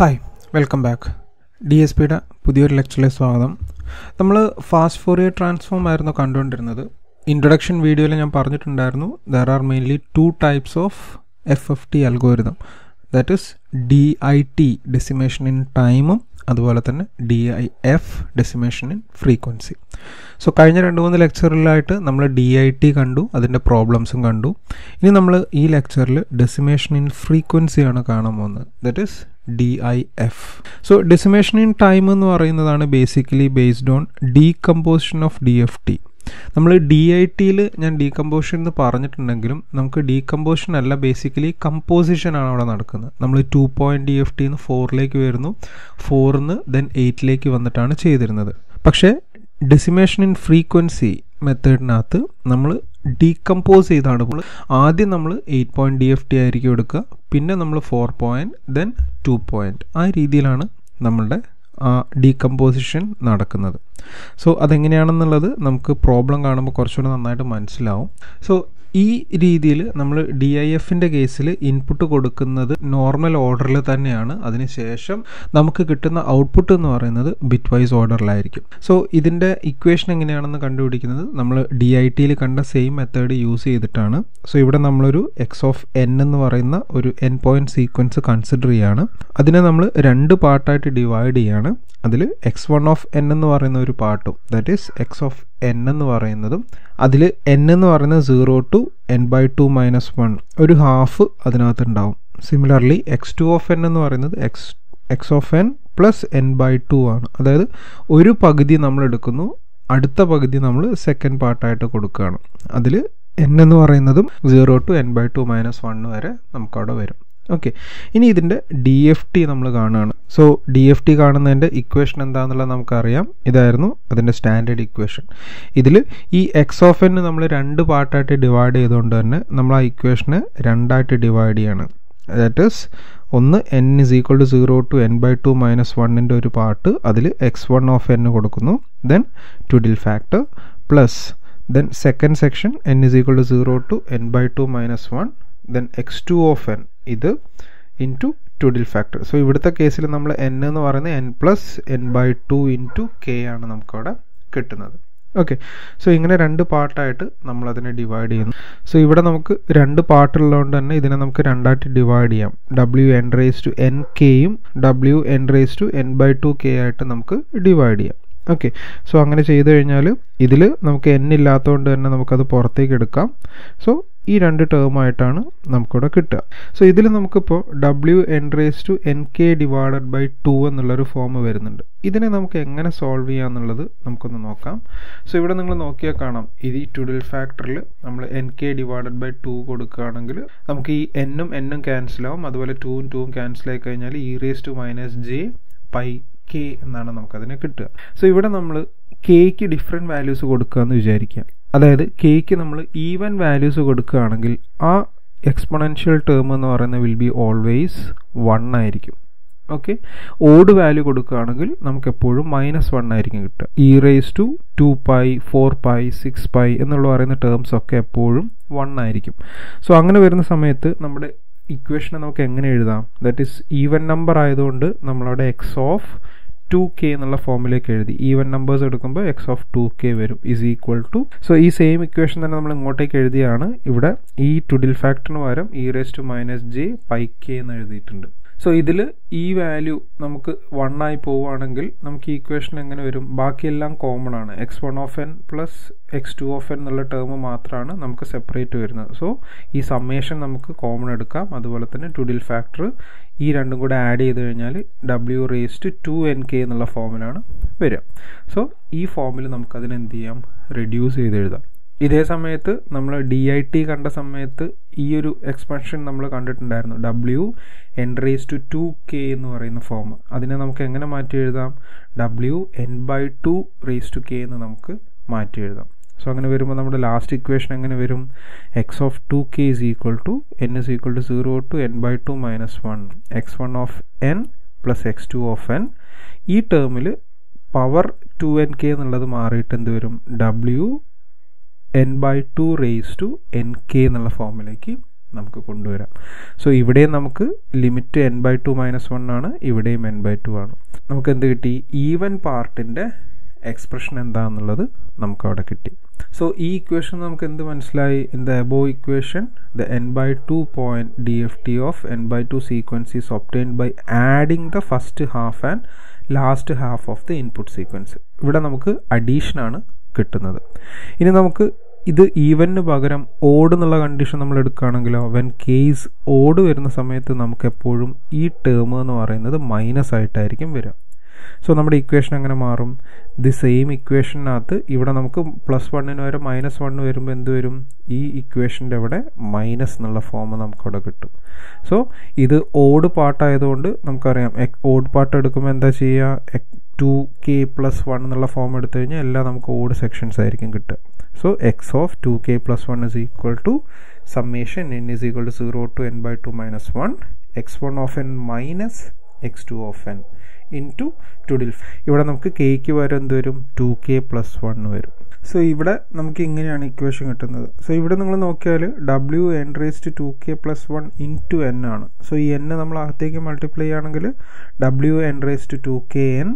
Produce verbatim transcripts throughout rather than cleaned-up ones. Hi welcome back D S പിയുടെ പുതിയൊരു ലെക്ചറിലേക്ക് സ്വാഗതം. നമ്മൾ ഫാസ്റ്റ് ഫോറിയർ ട്രാൻസ്ഫോം ആയിരുന്നു കണ്ടുകൊണ്ടിരുന്നത്. ഇൻട്രൊഡക്ഷൻ വീഡിയോയിൽ ഞാൻ പറഞ്ഞിട്ടുണ്ടായിരുന്നു there are mainly two types of F F T algorithm, that is D I T decimation in ടൈമും അതുപോലെ തന്നെ D I F decimation in frequency. So കഴിഞ്ഞ രണ്ട് മൂന്ന് ലെക്ചറിലായിട്ട് നമ്മൾ ഡി ഐ ടി കണ്ടു, അതിൻ്റെ പ്രോബ്ലംസും കണ്ടു. ഇനി നമ്മൾ ഈ ലെക്ചറിൽ ഡെസിമേഷൻ ഇൻ ഫ്രീക്വൻസിയാണ് കാണാൻ പോകുന്നത്, that is D I F. So decimation in time എന്ന് പറയുന്നതാണ് basically based on decomposition of D F T. നമ്മൾ ഡി ഐ ടിയിൽ ഞാൻ ഡീകമ്പോസിഷൻ എന്ന് പറഞ്ഞിട്ടുണ്ടെങ്കിലും നമുക്ക് ഡീകമ്പോസിഷൻ അല്ല, ബേസിക്കലി കമ്പോസിഷനാണ് അവിടെ നടക്കുന്നത്. നമ്മൾ ടു പോയിൻറ്റ് ഡി എഫ് ടിന്ന് ഫോറിലേക്ക് വരുന്നു, ഫോറിന്ന് ദെൻ എയ്റ്റിലേക്ക് വന്നിട്ടാണ് ചെയ്തിരുന്നത്. പക്ഷേ ഡെസിമേഷൻ ഇൻ ഫ്രീക്വൻസി മെത്തേഡിനകത്ത് നമ്മൾ ഡീകമ്പോസ് ചെയ്താണ് പോകുന്നത്. ആദ്യം നമ്മൾ eight point D F T ആയിരിക്കും എടുക്കുക, പിന്നെ നമ്മൾ four point then two point, ആ രീതിയിലാണ് നമ്മളുടെ ഡീകമ്പോസിഷൻ നടക്കുന്നത്. സോ അതെങ്ങനെയാണെന്നുള്ളത് നമുക്ക് പ്രോബ്ലം കാണുമ്പോൾ കുറച്ചുകൂടി നന്നായിട്ട് മനസ്സിലാവും. സോ ഈ രീതിയിൽ നമ്മൾ ഡി ഐ എഫിൻ്റെ കേസിൽ ഇൻപുട്ട് കൊടുക്കുന്നത് നോർമൽ ഓർഡറിൽ തന്നെയാണ്, അതിനുശേഷം നമുക്ക് കിട്ടുന്ന ഔട്ട്പുട്ട് എന്ന് പറയുന്നത് ബിറ്റ് വൈസ് ഓർഡറിലായിരിക്കും. സോ ഇതിൻ്റെ ഇക്വേഷൻ എങ്ങനെയാണെന്ന് കണ്ടുപിടിക്കുന്നത് നമ്മൾ ഡി ഐ ടിയിൽ കണ്ട സെയിം മെത്തേഡ് യൂസ് ചെയ്തിട്ടാണ്. സോ ഇവിടെ നമ്മളൊരു എക്സ് ഓഫ് എൻ എന്ന് പറയുന്ന ഒരു എൻ പോയിൻറ്റ് സീക്വൻസ് കൺസിഡർ ചെയ്യാണ്. അതിനെ നമ്മൾ രണ്ട് പാർട്ടായിട്ട് ഡിവൈഡ് ചെയ്യാണ്. അതിൽ എക്സ് വൺ ഓഫ് എൻ എന്ന് പറയുന്ന ഒരു പാർട്ടും, that is X of N എന്ന് പറയുന്നതും, അതിൽ എൻ എന്ന് പറയുന്നത് zero to N by two minus one, ഒരു ഹാഫ് അതിനകത്ത് ഉണ്ടാവും. Similarly X two of N എന്ന് പറയുന്നത് X X of N plus N by two ആണ്. അതായത് ഒരു പകുതി നമ്മൾ എടുക്കുന്നു, അടുത്ത പകുതി നമ്മൾ സെക്കൻഡ് പാർട്ടായിട്ട് കൊടുക്കുകയാണ്. അതിൽ എൻ എന്ന് പറയുന്നതും zero to N by two minus one വരെ നമുക്കവിടെ വരും. ഓക്കെ, ഇനി ഇതിൻ്റെ ഡി എഫ് ടി നമ്മൾ കാണുകയാണ്. സോ ഡി എഫ് ടി കാണുന്നതിൻ്റെ ഇക്വേഷൻ എന്താണെന്നുള്ളത് നമുക്കറിയാം, ഇതായിരുന്നു അതിൻ്റെ സ്റ്റാൻഡേർഡ് ഇക്വേഷൻ. ഇതിൽ ഈ എക്സ് ഓഫ് എൻ നമ്മൾ രണ്ട് പാർട്ടായിട്ട് ഡിവൈഡ് ചെയ്തുകൊണ്ട് തന്നെ നമ്മൾ ആ ഇക്വേഷനെ രണ്ടായിട്ട് ഡിവൈഡ് ചെയ്യാണ്. ദാറ്റ് ഈസ് ഒന്ന് N is equal to zero to N by two minus വണ്ണിൻ്റെ ഒരു പാർട്ട്, അതിൽ എക്സ് വൺ ഓഫ് എൻ കൊടുക്കുന്നു, then twiddle factor plus then second section N is equal to zero to N by two minus one, then X two of N ഇത് into twiddle factor. So ഇവിടുത്തെ കേസിൽ നമ്മൾ N എന്ന് പറയുന്നത് N plus N by two into K ആണ് നമുക്കവിടെ കിട്ടുന്നത്. Okay, so ഇങ്ങനെ രണ്ട് പാർട്ടായിട്ട് നമ്മളതിനെ ഡിവൈഡ് ചെയ്യുന്നു. സോ ഇവിടെ നമുക്ക് രണ്ട് പാർട്ടുള്ളതുകൊണ്ട് തന്നെ ഇതിനെ നമുക്ക് രണ്ടായിട്ട് ഡിവൈഡ് ചെയ്യാം. W N raise to N കെയും W N raise to N by two K ആയിട്ട് നമുക്ക് ഡിവൈഡ് ചെയ്യാം. ഓക്കെ, സോ അങ്ങനെ ചെയ്തു കഴിഞ്ഞാൽ ഇതിൽ നമുക്ക് എൻ ഇല്ലാത്തതുകൊണ്ട് തന്നെ നമുക്കത് പുറത്തേക്ക് എടുക്കാം. സോ ഈ രണ്ട് ടേമായിട്ടാണ് നമുക്കിവിടെ കിട്ടുക. സോ ഇതിൽ നമുക്കിപ്പോൾ W N raise to N K divided by two എന്നുള്ളൊരു ഫോം വരുന്നുണ്ട്. ഇതിനെ നമുക്ക് എങ്ങനെ സോൾവ് ചെയ്യാമെന്നുള്ളത് നമുക്കൊന്ന് നോക്കാം. സോ ഇവിടെ നിങ്ങൾ നോക്കിയാൽ കാണാം, ഇത് ഈ ട്വിഡിൽ ഫാക്ടറിൽ നമ്മൾ N K divided by two കൊടുക്കുകയാണെങ്കിൽ നമുക്ക് ഈ എന്നും എന്നും ക്യാൻസലാവും, അതുപോലെ ടൂവും ടൂവും ക്യാൻസലായി കഴിഞ്ഞാൽ e raise to minus j pi k എന്നാണ് നമുക്കതിനെ കിട്ടുക. സോ ഇവിടെ നമ്മൾ കെയ്ക്ക് ഡിഫറെൻറ്റ് വാല്യൂസ് കൊടുക്കുക എന്ന് വിചാരിക്കുക. അതായത് കെയ്ക്ക് നമ്മൾ ഈവൻ വാല്യൂസ് കൊടുക്കുകയാണെങ്കിൽ ആ എക്സ്പൊണൻഷ്യൽ ടേം എന്ന് പറയുന്നത് വിൽ ബി ഓൾവേസ് വൺ ആയിരിക്കും. ഓക്കെ, ഓഡ് വാല്യൂ കൊടുക്കുകയാണെങ്കിൽ നമുക്കെപ്പോഴും മൈനസ് വൺ ആയിരിക്കും കിട്ടുക. E raise to two pi four pi six pi എന്നുള്ള പറയുന്ന ടേംസ് ഒക്കെ എപ്പോഴും വൺ ആയിരിക്കും. സോ അങ്ങനെ വരുന്ന സമയത്ത് നമ്മുടെ ഇക്വേഷനെ നമുക്ക് എങ്ങനെ എഴുതാം? ദാറ്റ് ഈസ് ഈവൻ നമ്പർ ആയതുകൊണ്ട് നമ്മളവിടെ എക്സ് ഓഫ് ടു കെ എന്നുള്ള ഫോമിലേക്ക് എഴുതി. ഈവൻ നമ്പേഴ്സ് എടുക്കുമ്പോൾ എക്സ് ഓഫ് ടു കെ വരും ഇസ് ഈക്വൽ ടു. സോ ഈ സെയിം ഇക്വേഷൻ തന്നെ നമ്മൾ ഇങ്ങോട്ടേക്ക് എഴുതിയാണ്. ഇവിടെ ഈ ട്വിഡിൽ ഫാക്ടറിന് പകരം e raise to minus j pi k എന്ന് എഴുതിയിട്ടുണ്ട്. സോ ഇതിൽ ഈ വാല്യൂ നമുക്ക് വൺ ആയി പോവുകയാണെങ്കിൽ നമുക്ക് ഈ ഇക്വേഷൻ എങ്ങനെ വരും? ബാക്കിയെല്ലാം കോമൺ ആണ്. X one of N plus x two of n എന്നുള്ള ടേം മാത്രമാണ് നമുക്ക് സെപ്പറേറ്റ് വരുന്നത്. സോ ഈ സമ്മേഷൻ നമുക്ക് കോമൺ എടുക്കാം. അതുപോലെ തന്നെ ട്വിഡിൽ ഫാക്ടർ ഈ രണ്ടും കൂടെ ആഡ് ചെയ്ത് കഴിഞ്ഞാൽ ഡബ്ല്യു raise to two N k എന്നുള്ള ഫോമിലാണ് വരിക. സോ ഈ ഫോമിൽ നമുക്കതിന് എന്ത് ചെയ്യാം? റെഡ്യൂസ് ചെയ്ത് എഴുതാം. ഇതേ സമയത്ത് നമ്മൾ ഡി ഐ ടി കണ്ട സമയത്ത് ഈ ഒരു എക്സ്പെൻഷൻ നമ്മൾ കണ്ടിട്ടുണ്ടായിരുന്നു, ഡബ്ല്യു N raise to two k എന്ന് പറയുന്ന ഫോം. അതിനെ നമുക്ക് എങ്ങനെ മാറ്റി എഴുതാം? ഡബ്ല്യു n by two raise to k എന്ന് നമുക്ക് മാറ്റി എഴുതാം. സോ അങ്ങനെ വരുമ്പോൾ നമ്മുടെ ലാസ്റ്റ് ഇക്വേഷൻ എങ്ങനെ വരും? X of two k is equal to n is equal to zero to N by two minus one x one of N plus x two of n. ഈ ടേമിൽ പവർ ടു എൻ കെ എന്നുള്ളത് മാറിയിട്ട് എന്ത് വരും? ഡബ്ല്യു n by two raise to N k എന്നുള്ള ഫോമിലേക്ക് നമുക്ക് കൊണ്ടുവരാം. സോ ഇവിടെ നമുക്ക് limit n by two minus one ആണ്, ഇവിടെയും എൻ ബൈ ടു ആണ്. നമുക്ക് എന്ത് കിട്ടി? ഈവൻ പാർട്ടിൻ്റെ എക്സ്പ്രഷൻ എന്താണെന്നുള്ളത് നമുക്കവിടെ കിട്ടി. സോ ഈ ഇക്വേഷൻ നമുക്ക് എന്ത് മനസ്സിലായി? In the above equation the n by two point D F T of n by two sequence is obtained by adding the first half and last half of the input sequence. ഇവിടെ നമുക്ക് അഡീഷനാണ് കിട്ടുന്നത്. ഇനി നമുക്ക് ഇത് even പകരം odd എന്നുള്ള condition നമ്മൾ എടുക്കുകയാണെങ്കിലോ, when case odd വരുന്ന സമയത്ത് നമുക്കെപ്പോഴും ഈ ടേം എന്ന് പറയുന്നത് മൈനസ് ആയിട്ടായിരിക്കും വരിക. സോ നമ്മുടെ ഇക്വേഷൻ അങ്ങനെ മാറും. ദി സെയിം ഇക്വേഷനകത്ത് ഇവിടെ നമുക്ക് പ്ലസ് വണ്ണിന് വരെ മൈനസ് വണ്ണ് വരുമ്പോൾ എന്ത് വരും? ഈ ഇക്വേഷൻ്റെ അവിടെ മൈനസ് എന്നുള്ള ഫോം നമുക്കവിടെ കിട്ടും. സോ ഇത് ഓഡ് പാർട്ടായതുകൊണ്ട് നമുക്കറിയാം, ഓഡ് പാർട്ട് എടുക്കുമ്പോൾ എന്താ ചെയ്യുക, ടു കെ പ്ലസ് വൺ എന്നുള്ള ഫോം എടുത്തു കഴിഞ്ഞാൽ എല്ലാം നമുക്ക് ഓഡ് സെക്ഷൻസ് ആയിരിക്കും കിട്ടുക. So x of two k plus one is equal to summation n is equal to zero to N by two minus one x one of n minus x two of n into twiddle. ഇവിടെ നമുക്ക് കെയ്ക്ക് വരെ എന്ത് വരും? Two k plus one വരും. So ഇവിടെ നമുക്ക് ഇങ്ങനെയാണ് ഇക്വേഷൻ കിട്ടുന്നത്. സോ ഇവിടെ നിങ്ങൾ നോക്കിയാൽ W n raised to k plus one into n ആണ്. സോ ഈ എൻ നമ്മൾ അകത്തേക്ക് മൾട്ടിപ്ലൈ ആണെങ്കിൽ W n raised to k n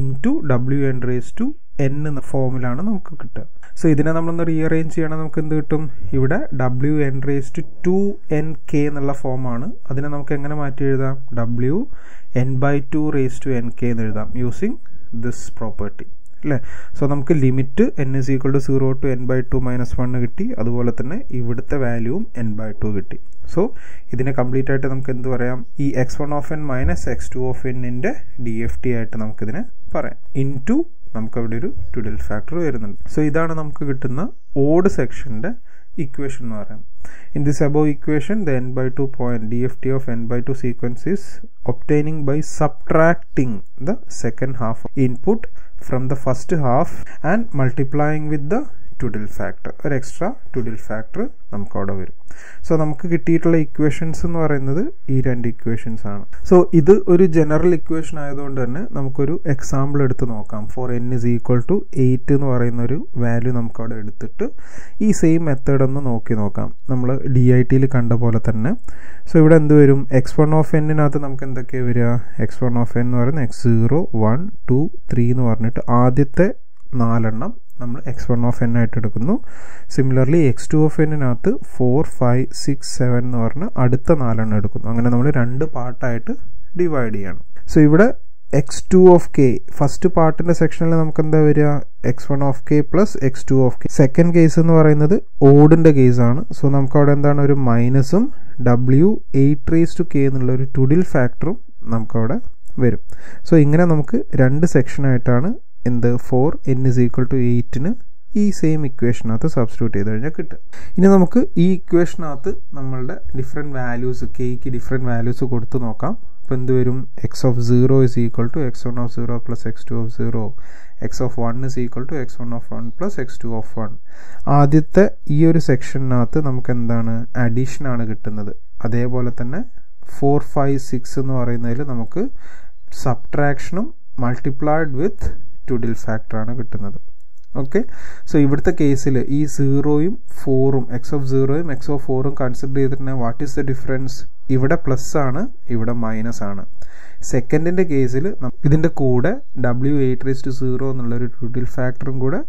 into W N raise to n എന്ന ഫോമിലാണ് നമുക്ക് കിട്ടുക. സോ ഇതിനെ നമ്മളൊന്ന് റീഅറേഞ്ച് ചെയ്യണം. നമുക്ക് എന്ത് കിട്ടും? ഇവിടെ ഡബ്ല്യു N raise to two N k എന്നുള്ള ഫോമാണ്. അതിനെ നമുക്ക് എങ്ങനെ മാറ്റി എഴുതാം? ഡബ്ല്യു n by two raise to N k എന്ന് എഴുതാം യൂസിങ് ദിസ് പ്രോപ്പർട്ടി, അല്ലേ? സോ നമുക്ക് limit n is equal to zero to N by two minus one കിട്ടി. അതുപോലെ തന്നെ ഇവിടുത്തെ വാല്യൂവും എൻ ബൈ ടു കിട്ടി. സോ ഇതിനെ കംപ്ലീറ്റ് ആയിട്ട് നമുക്ക് എന്ത് പറയാം? ഈ x one of n minus x two of എന്നിൻ്റെ ഡി എഫ് ടി ആയിട്ട് നമുക്കിതിനെ പറയാം. ഇൻ ടു നമുക്കവിടെ ഒരു ട്വിഡിൽ ഫാക്ടർ വരുന്നുണ്ട്. സോ ഇതാണ് നമുക്ക് കിട്ടുന്ന ഓഡ് സെക്ഷൻ്റെ ഇക്വേഷൻ എന്ന് പറയാം. In this above equation the n by two point D F T of n by two sequence is obtaining by subtracting the second half input from the first half and multiplying with the twiddle factor. ഒരു extra twiddle factor നമുക്കവിടെ വരും. So നമുക്ക് കിട്ടിയിട്ടുള്ള equations എന്ന് പറയുന്നത് ഈ രണ്ട് equations ആണ്. സോ ഇത് ഒരു ജനറൽ ഇക്വേഷൻ ആയതുകൊണ്ട് തന്നെ നമുക്കൊരു എക്സാമ്പിൾ എടുത്ത് നോക്കാം. For n is equal to eight എന്ന് പറയുന്നൊരു വാല്യൂ നമുക്കവിടെ എടുത്തിട്ട് ഈ സെയിം മെത്തേഡ് ഒന്ന് നോക്കി നോക്കാം. നമ്മൾ ഡി ഐ ടിയിൽ കണ്ട പോലെ തന്നെ. സോ ഇവിടെ എന്ത് വരും? എക്സ് വൺ ഓഫ് എന്നിനകത്ത് നമുക്ക് എന്തൊക്കെയാണ് വരിക? എക്സ് വൺ ഓഫ് എൻ എന്ന് പറയുന്നത് x zero one two three എന്ന് പറഞ്ഞിട്ട് ആദ്യത്തെ നാലെണ്ണം നമ്മൾ എക്സ് വൺ ഓഫ് എൻ ആയിട്ട് എടുക്കുന്നു. സിമിലർലി എക്സ് ടു ഓഫ് എന്നിനകത്ത് ഫോർ ഫൈവ് സിക്സ് സെവൻ എന്ന് പറഞ്ഞാൽ അടുത്ത നാലെണ്ണം എടുക്കുന്നു. അങ്ങനെ നമ്മൾ രണ്ട് പാർട്ടായിട്ട് ഡിവൈഡ് ചെയ്യണം. സോ ഇവിടെ x two of k first പാർട്ടിൻ്റെ സെക്ഷനിൽ നമുക്ക് എന്താ വരിക? X one of k plus x two of k. Second case എന്ന് പറയുന്നത് ഓഡിൻ്റെ കേസാണ്. സോ നമുക്കവിടെ എന്താണ്? ഒരു മൈനസും ഡബ്ല്യു എയ്റ്റ് റേസ് ടു കെ എന്നുള്ള ഒരു ട്വിഡിൽ ഫാക്ടറും നമുക്കവിടെ വരും. സോ ഇങ്ങനെ നമുക്ക് രണ്ട് സെക്ഷനായിട്ടാണ് എന്ത് for n is equal to എയ്റ്റിന് ഈ സെയിം ഇക്വേഷനകത്ത് സബ്സ്റ്റിറ്റ്യൂട്ട് ചെയ്ത് കഴിഞ്ഞാൽ കിട്ടും. ഇനി നമുക്ക് ഈ ഇക്വേഷനകത്ത് നമ്മളുടെ ഡിഫറെൻറ്റ് വാല്യൂസ്, കെയ്ക്ക് ഡിഫറെൻറ്റ് വാല്യൂസ് കൊടുത്ത് നോക്കാം. അപ്പോൾ എന്ത് വരും? X of zero is equal to x one of zero plus x two of zero. X of one is equal to x one of one plus x two of one. ആദ്യത്തെ ഈ ഒരു സെക്ഷനകത്ത് നമുക്ക് എന്താണ്? അഡീഷനാണ് കിട്ടുന്നത്. അതേപോലെ തന്നെ ഫോർ ഫൈവ് സിക്സ് എന്ന് പറയുന്നതിൽ നമുക്ക് സബ്ട്രാക്ഷനും മൾട്ടിപ്ലൈഡ് വിത്ത് ട്വിഡിൽ ഫാക്ടറാണ് കിട്ടുന്നത്. ഓക്കെ. സോ ഇവിടുത്തെ കേസിൽ ഈ സീറോയും ഫോറും, എക്സ് ഓഫ് സീറോയും എക്സ് ഓഫ് ഫോറും കൺസിഡർ ചെയ്തിട്ടുണ്ടെങ്കിൽ വാട്ട് ഈസ് ദ ഡിഫറൻസ്? ഇവിടെ പ്ലസ് ആണ്, ഇവിടെ മൈനസ് ആണ്. സെക്കൻഡിൻ്റെ കേസിൽ ഇതിൻ്റെ കൂടെ ഡബ്ല്യു എയ്റ്റ് റേസ് ടു സീറോ എന്നുള്ളൊരു ട്വിഡിൽ ഫാക്ടറും കൂടെ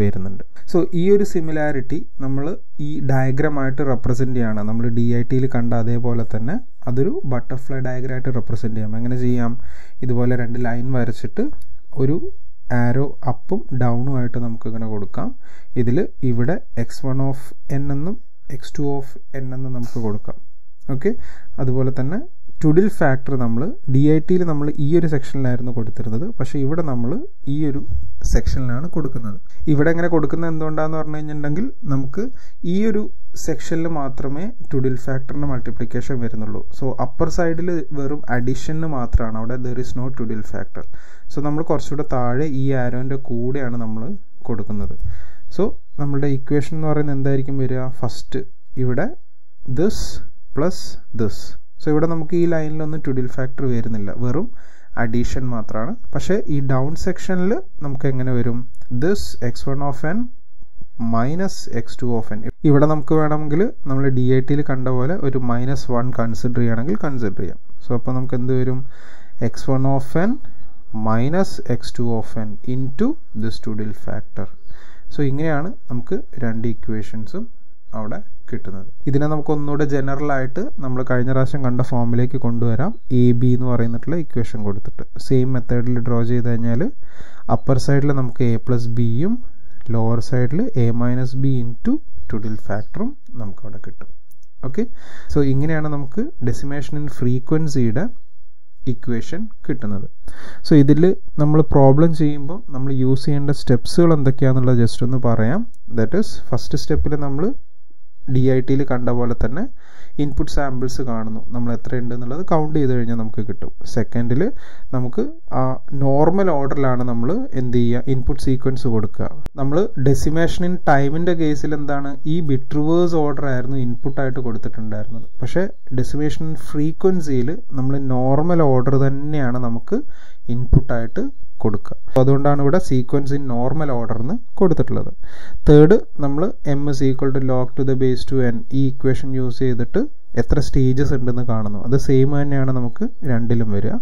വരുന്നുണ്ട്. സോ ഈ ഒരു സിമിലാരിറ്റി നമ്മൾ ഈ ഡയഗ്രമായിട്ട് റെപ്രസെൻ്റ് ചെയ്യണം. നമ്മൾ ഡി ഐ ടിയിൽ കണ്ട അതേപോലെ തന്നെ അതൊരു ബട്ടർഫ്ലൈ ഡയഗ്രമായിട്ട് റെപ്രസെൻ്റ് ചെയ്യാം. എങ്ങനെ ചെയ്യാം? ഇതുപോലെ രണ്ട് ലൈൻ വരച്ചിട്ട് ഒരു ആരോ അപ്പും ഡൗണുമായിട്ട് നമുക്കിങ്ങനെ കൊടുക്കാം. ഇതിൽ ഇവിടെ എക്സ് വൺ ഓഫ് എൻ എന്നും എക്സ് ടു ഓഫ് എൻ എന്നും നമുക്ക് കൊടുക്കാം. ഓക്കെ. അതുപോലെ തന്നെ ട്വിഡിൽ ഫാക്ടർ നമ്മൾ ഡി ഐ ടിയിൽ നമ്മൾ ഈ ഒരു സെക്ഷനിലായിരുന്നു കൊടുത്തിരുന്നത്, പക്ഷേ ഇവിടെ നമ്മൾ ഈ ഒരു സെക്ഷനിലാണ് കൊടുക്കുന്നത്. ഇവിടെ ഇങ്ങനെ കൊടുക്കുന്നത് എന്തുകൊണ്ടാണെന്ന് പറഞ്ഞു കഴിഞ്ഞിട്ടുണ്ടെങ്കിൽ നമുക്ക് ഈ ഒരു സെക്ഷനിൽ മാത്രമേ ട്വിഡിൽ ഫാക്ടറിൻ്റെ മൾട്ടിപ്ലിക്കേഷൻ വരുന്നുള്ളൂ. സോ അപ്പർ സൈഡിൽ വെറും അഡീഷന് മാത്രമാണ്, അവിടെ there is no twiddle factor. So നമ്മൾ കുറച്ചുകൂടെ താഴെ ഈ ആരോൻ്റെ കൂടെയാണ് നമ്മൾ കൊടുക്കുന്നത്. സോ നമ്മളുടെ ഇക്വേഷൻ എന്ന് പറയുന്നത് എന്തായിരിക്കും വരിക? ഫസ്റ്റ് ഇവിടെ ദിസ് പ്ലസ് ദിസ്. സോ ഇവിടെ നമുക്ക് ഈ ലൈനിലൊന്നും ട്വിഡിൽ ഫാക്ടർ വരുന്നില്ല, വെറും അഡീഷൻ മാത്രമാണ്. പക്ഷേ ഈ ഡൗൺ സെക്ഷനിൽ നമുക്ക് എങ്ങനെ വരും? This x one of n minus x two of n. If we have D I T minus one consider, consider. So x one of n minus x two of n into this Twiddle factor. So we have two equations. ഇതിനെ നമുക്ക് ഒന്നുകൂടെ general ആയിട്ട് നമ്മൾ കഴിഞ്ഞ പ്രാവശ്യം കണ്ട ഫോമിലേക്ക് കൊണ്ടുവരാം. എ ബി എന്ന് പറയുന്നിട്ടുള്ള ഇക്വേഷൻ കൊടുത്തിട്ട് സെയിം മെത്തേഡിൽ ഡ്രോ ചെയ്ത് കഴിഞ്ഞാൽ അപ്പർ സൈഡിൽ നമുക്ക് എ പ്ലസ് ബിയും ലോവർ സൈഡിൽ A minus B into Twiddle ഫാക്ടറും നമുക്ക് അവിടെ കിട്ടും. ഓക്കെ, സോ ഇങ്ങനെയാണ് നമുക്ക് ഡെസിമേഷൻ ഇൻ ഫ്രീക്വൻസിയുടെ ഇക്വേഷൻ കിട്ടുന്നത്. സോ ഇതിൽ നമ്മൾ പ്രോബ്ലം ചെയ്യുമ്പോൾ നമ്മൾ യൂസ് ചെയ്യേണ്ട സ്റ്റെപ്സുകൾ എന്തൊക്കെയാണെന്നുള്ളത് ജസ്റ്റ് ഒന്ന് പറയാം. ദാറ്റ് ഈസ് ഫസ്റ്റ് സ്റ്റെപ്പിൽ നമ്മൾ D I T ൽ കണ്ട പോലെ തന്നെ ഇൻപുട്ട് സാമ്പിൾസ് കാണുന്നു, നമ്മൾ എത്രയുണ്ട് എന്നുള്ളത് കൗണ്ട് ചെയ്ത് കഴിഞ്ഞാൽ നമുക്ക് കിട്ടും. സെക്കൻഡിൽ നമുക്ക് ആ നോർമൽ ഓർഡറിലാണ് നമ്മൾ എന്ത് ചെയ്യുക, ഇൻപുട്ട് സീക്വൻസ് കൊടുക്കുക. നമ്മൾ ഡെസിമേഷൻ ഇൻ ടൈമിൻ്റെ കേസിൽ എന്താണ്, ഈ ബിറ്റ് റിവേഴ്സ് ഓർഡർ ആയിരുന്നു ഇൻപുട്ടായിട്ട് കൊടുത്തിട്ടുണ്ടായിരുന്നത്. പക്ഷേ ഡെസിമേഷൻ ഇൻ ഫ്രീക്വൻസിയിൽ നമ്മൾ നോർമൽ ഓർഡർ തന്നെയാണ് നമുക്ക് ഇൻപുട്ടായിട്ട് കൊടുക്കുക. അതുകൊണ്ടാണ് ഇവിടെ സീക്വൻസ് ഇൻ നോർമൽ ഓർഡറിന് കൊടുത്തിട്ടുള്ളത്. തേർഡ്, നമ്മൾ M is equal to log to the base two N ഈ ഇക്വേഷൻ യൂസ് ചെയ്തിട്ട് എത്ര സ്റ്റേജസ് ഉണ്ടെന്ന് കാണുന്നു, അത് സെയിം തന്നെയാണ് നമുക്ക് രണ്ടിലും വരിക.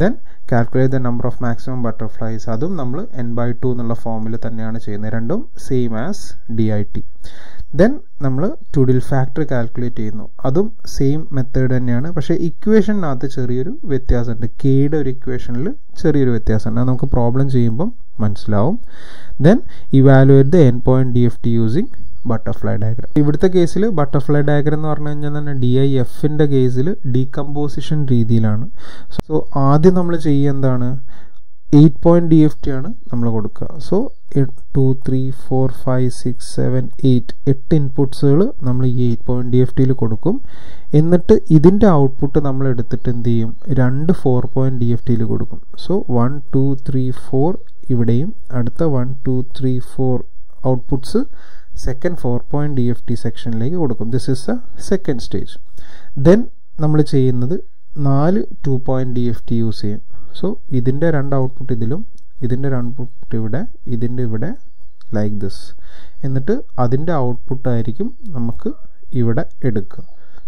Then calculate the number of maximum butterflies, അതും നമ്മൾ എൻ ബൈ ടു എന്നുള്ള ഫോമിൽ തന്നെയാണ് ചെയ്യുന്നത്, രണ്ടും same as D I T. Then നമ്മൾ Twiddle ഫാക്ടർ കാൽക്കുലേറ്റ് ചെയ്യുന്നു, അതും സെയിം മെത്തേഡ് തന്നെയാണ്. പക്ഷേ ഇക്വേഷനകത്ത് ചെറിയൊരു വ്യത്യാസമുണ്ട്, കെയുടെ ഒരു ഇക്വേഷനിൽ ചെറിയൊരു വ്യത്യാസമുണ്ട്, അത് നമുക്ക് പ്രോബ്ലം ചെയ്യുമ്പം മനസ്സിലാവും. Then evaluate the N point D F T using butterfly diagram. ഇവിടുത്തെ കേസിൽ ബട്ടർഫ്ലൈ ഡയഗ്രം എന്ന് പറഞ്ഞു കഴിഞ്ഞാൽ തന്നെ D I Fൻ്റെ കേസിൽ ഡീകമ്പോസിഷൻ രീതിയിലാണ്. സോ ആദ്യം നമ്മൾ ചെയ്യുക എന്താണ്, eight point D F T ആണ് നമ്മൾ കൊടുക്കുക. So two three four five six seven eight എട്ട് ഇൻപുട്സുകൾ നമ്മൾ ഈ എയ്റ്റ് പോയിന്റ് D F Tയിൽ കൊടുക്കും. എന്നിട്ട് ഇതിൻ്റെ ഔട്ട്പുട്ട് നമ്മൾ എടുത്തിട്ട് എന്ത് ചെയ്യും, രണ്ട് ഫോർ പോയിന്റ് D F Tയിൽ കൊടുക്കും. So one two three four ഇവിടെയും അടുത്ത one two three four outputs second four point D F T സെക്ഷനിലേക്ക് കൊടുക്കും. This is a second stage. Then നമ്മൾ ചെയ്യുന്നത് നാല് two point D F T use ചെയ്യും. സോ ഇതിൻ്റെ രണ്ട് ഔട്ട്പുട്ട് ഇതിലും ഇതിൻ്റെ രണ്ട് ഔട്ട്പുട്ട് ഇവിടെ ഇതിൻ്റെ ഇവിടെ ലൈക്ക് ദിസ്. എന്നിട്ട് അതിൻ്റെ ഔട്ട്പുട്ടായിരിക്കും നമുക്ക് ഇവിടെ എടുക്കുക.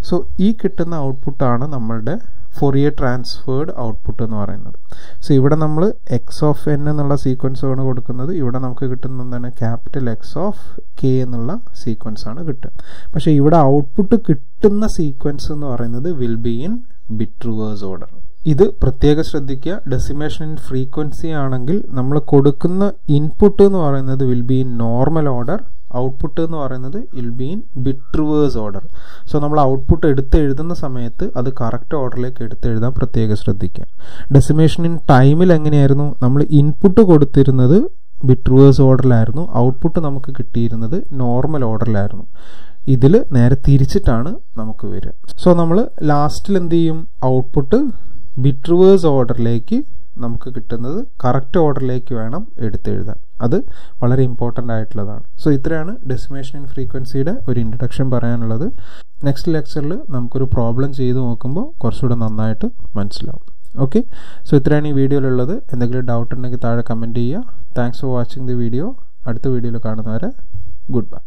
സോ ഈ കിട്ടുന്ന ഔട്ട്പുട്ടാണ് നമ്മളുടെ ഫോറിയർ ട്രാൻസ്ഫേർഡ് ഔട്ട്പുട്ട് എന്ന് പറയുന്നത്. സോ ഇവിടെ നമ്മൾ എക്സ് ഓഫ് എൻ എന്നുള്ള സീക്വൻസാണ് കൊടുക്കുന്നത്, ഇവിടെ നമുക്ക് കിട്ടുന്ന എന്താണ്, ക്യാപിറ്റൽ എക്സ് ഓഫ് കെ എന്നുള്ള സീക്വൻസാണ് കിട്ടുക. പക്ഷേ ഇവിടെ ഔട്ട്പുട്ട് കിട്ടുന്ന സീക്വൻസ് എന്ന് പറയുന്നത് will be in bit reverse order. ഇത് പ്രത്യേകം ശ്രദ്ധിക്കുക. ഡെസിമേഷൻ ഇൻ ഫ്രീക്വൻസി ആണെങ്കിൽ നമ്മൾ കൊടുക്കുന്ന ഇൻപുട്ട് എന്ന് പറയുന്നത് will be in normal order, output എന്ന് പറയുന്നത് will be in bit reverse order. So നമ്മൾ ഔട്ട്പുട്ട് എടുത്ത് എഴുതുന്ന സമയത്ത് അത് കറക്റ്റ് ഓർഡറിലേക്ക് എടുത്ത് എഴുതാൻ പ്രത്യേകം ശ്രദ്ധിക്കുക. ഡെസിമേഷൻ ഇൻ ടൈമിൽ എങ്ങനെയായിരുന്നു, നമ്മൾ ഇൻപുട്ട് കൊടുത്തിരുന്നത് ബിറ്റ് റിവേഴ്സ് ഓർഡറിലായിരുന്നു, ഔട്ട്പുട്ട് നമുക്ക് കിട്ടിയിരുന്നത് നോർമൽ ഓർഡറിലായിരുന്നു. ഇതിൽ നേരെ തിരിച്ചിട്ടാണ് നമുക്ക് വരിക. സോ നമ്മൾ ലാസ്റ്റിൽ എന്ത് ചെയ്യും, ഔട്ട്പുട്ട് ബിറ്റ് റിവേഴ്സ് ഓർഡറിലേക്ക് നമുക്ക് കിട്ടുന്നത് കറക്റ്റ് ഓർഡറിലേക്ക് വേണം എടുത്തെഴുതാൻ. അത് വളരെ ഇമ്പോർട്ടൻ്റ് ആയിട്ടുള്ളതാണ്. സോ ഇത്രയാണ് ഡെസിമേഷൻ ഇൻ ഫ്രീക്വൻസിയുടെ ഒരു ഇൻട്രൊഡക്ഷൻ പറയാനുള്ളത്. നെക്സ്റ്റ് ലെക്ചറിൽ നമുക്കൊരു പ്രോബ്ലം ചെയ്ത് നോക്കുമ്പോൾ കുറച്ചുകൂടെ നന്നായിട്ട് മനസ്സിലാവും. ഓക്കെ, സോ ഇത്രയാണ് ഈ വീഡിയോയിലുള്ളത്. എന്തെങ്കിലും ഡൗട്ട് ഉണ്ടെങ്കിൽ താഴെ കമൻറ്റ് ചെയ്യുക. Thanks for watching the video. അടുത്ത വീഡിയോയിൽ കാണുന്നവരെ ഗുഡ് ബൈ.